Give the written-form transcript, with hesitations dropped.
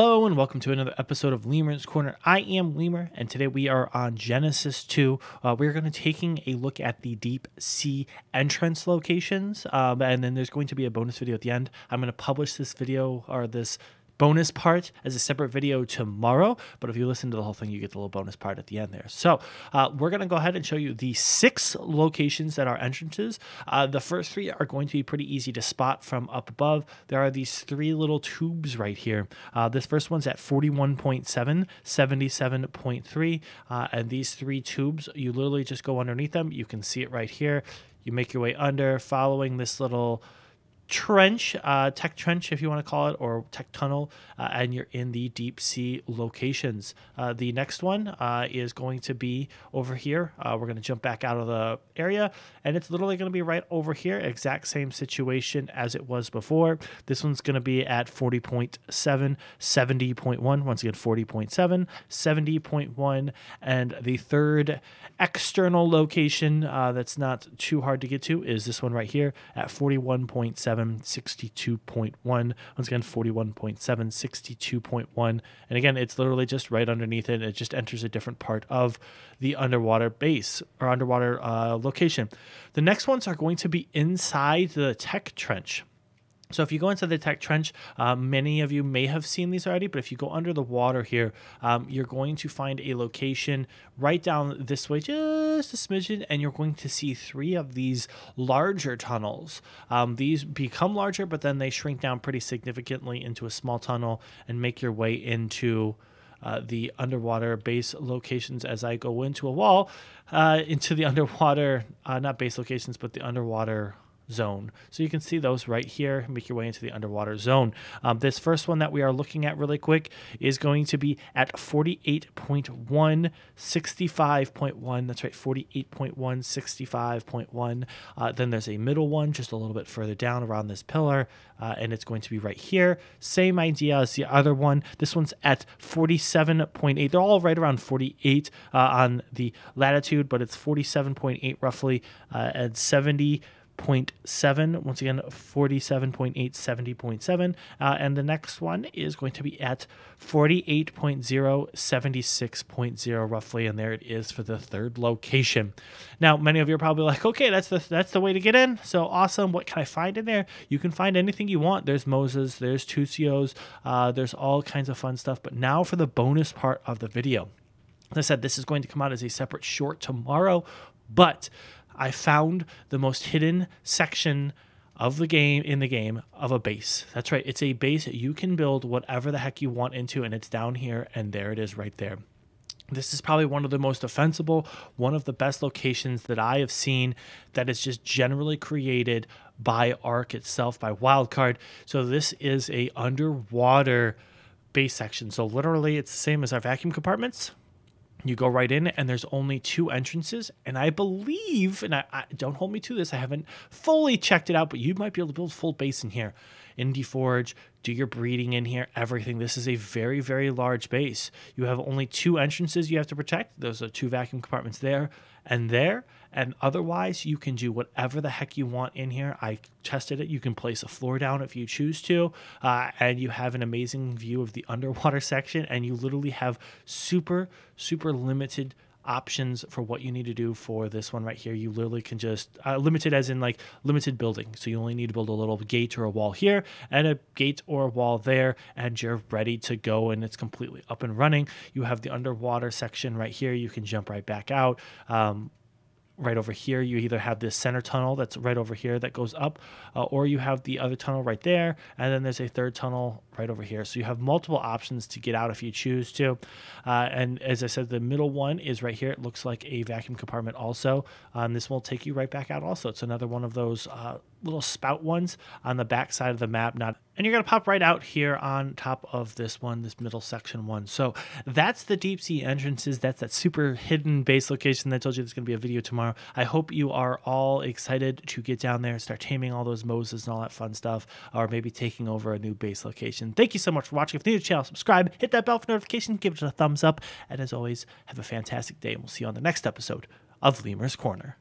Hello and welcome to another episode of Lemur's Corner. I am Lemur, and today we are on Genesis 2. We're going to be taking a look at the deep sea entrance locations, and then there's going to be a bonus video at the end. I'm going to publish this video, or this bonus part, as a separate video tomorrow, but if you listen to the whole thing, you get the little bonus part at the end there. So we're going to go ahead and show you the 6 locations that are entrances. The first 3 are going to be pretty easy to spot from up above. There are these 3 little tubes right here. This first one's at 41.7, 77.3, and these 3 tubes, you literally just go underneath them. You can see it right here. You make your way under, following this little trench, tech trench if you want to call it, or tech tunnel, and you're in the deep sea locations. The next one is going to be over here. We're going to jump back out of the area, and it's literally going to be right over here, exact same situation as it was before. This one's going to be at 40.7, 70.1, once again 40.7, 70.1, and the third external location that's not too hard to get to is this one right here at 41.7. 62.1, once again 41.7, 62.1, and again it's literally just right underneath it. It just enters a different part of the underwater base or underwater location. The next ones are going to be inside the tech trench. So if you go into the tech trench, many of you may have seen these already, but if you go under the water here, you're going to find a location right down this way, just a smidgen, and you're going to see 3 of these larger tunnels. These become larger, but then they shrink down pretty significantly into a small tunnel and make your way into the underwater base locations. As I go into a wall, into the underwater, not base locations, but the underwater zone. So you can see those right here, make your way into the underwater zone. This first one that we are looking at really quick is going to be at 48.1, 65.1. That's right, 48.1, 65.1. Then there's a middle one just a little bit further down around this pillar, and it's going to be right here. Same idea as the other one. This one's at 47.8. They're all right around 48 on the latitude, but it's 47.8 roughly, and 70.7, once again 47.8, 70.7, and the next one is going to be at 48.0, 76.0 roughly, and there it is for the third location. Now many of you are probably like, okay, that's the way to get in, so awesome, what can I find in there? You can find anything you want. There's Moses, there's Tusios, there's all kinds of fun stuff. But now for the bonus part of the video. As I said, this is going to come out as a separate short tomorrow, but I found the most hidden section of the game, in the game, of a base. That's right, it's a base that you can build whatever the heck you want into, and it's down here, and there it is right there. This is probably one of the most defensible, one of the best locations that I have seen that is just generally created by Ark itself, by Wildcard. So this is a underwater base section. So literally it's the same as our vacuum compartments. You go right in, and there's only 2 entrances, and I believe, and I don't hold me to this, I haven't fully checked it out, but you might be able to build full base in here. Indie Forge, do your breeding in here, everything. This is a very, very large base. You have only 2 entrances you have to protect. Those are 2 vacuum compartments there, and otherwise you can do whatever the heck you want in here. I tested it. You can place a floor down if you choose to, and you have an amazing view of the underwater section, and you literally have super, super limited options for what you need to do. For this one right here, you literally can just limited as in like limited building, so you only need to build a little gate or a wall here and a gate or a wall there, and you're ready to go, and it's completely up and running. You have the underwater section right here. You can jump right back out. Right over here, you either have this center tunnel that's right over here that goes up, or you have the other tunnel right there, and then there's a third tunnel right over here. So you have multiple options to get out if you choose to. And as I said, the middle one is right here. It looks like a vacuum compartment also. This will take you right back out also. It's another one of those little spout ones on the back side of the map. And you're going to pop right out here on top of this one, this middle section one. So that's the deep sea entrances. That's that super hidden base location that I told you there's going to be a video tomorrow. I hope you are all excited to get down there and start taming all those Moses and all that fun stuff, or maybe taking over a new base location. Thank you so much for watching. If you're new to the channel, subscribe, hit that bell for notifications, give it a thumbs up, and as always, have a fantastic day, and we'll see you on the next episode of Lemur's Corner.